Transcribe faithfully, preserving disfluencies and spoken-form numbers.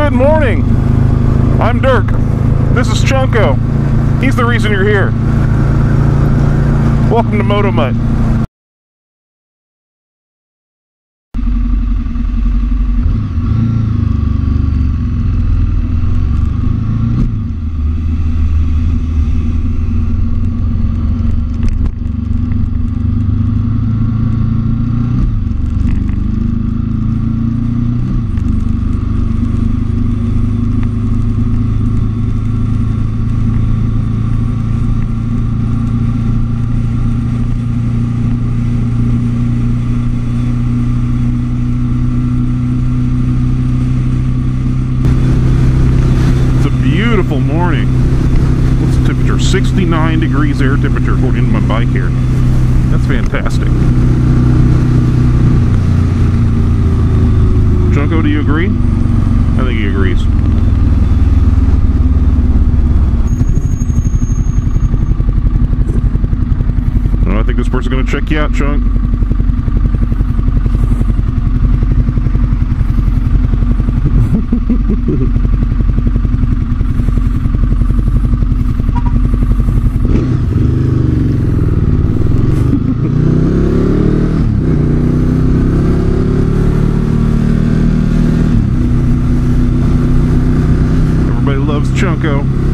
Good morning. I'm Dirk. This is Chunko. He's the reason you're here. Welcome to MotoMutt. Beautiful morning. What's the temperature? sixty-nine degrees air temperature according to my bike here. That's fantastic. Chunko, do you agree? I think he agrees. Well, I think this person's gonna check you out, Chunk. Chunko.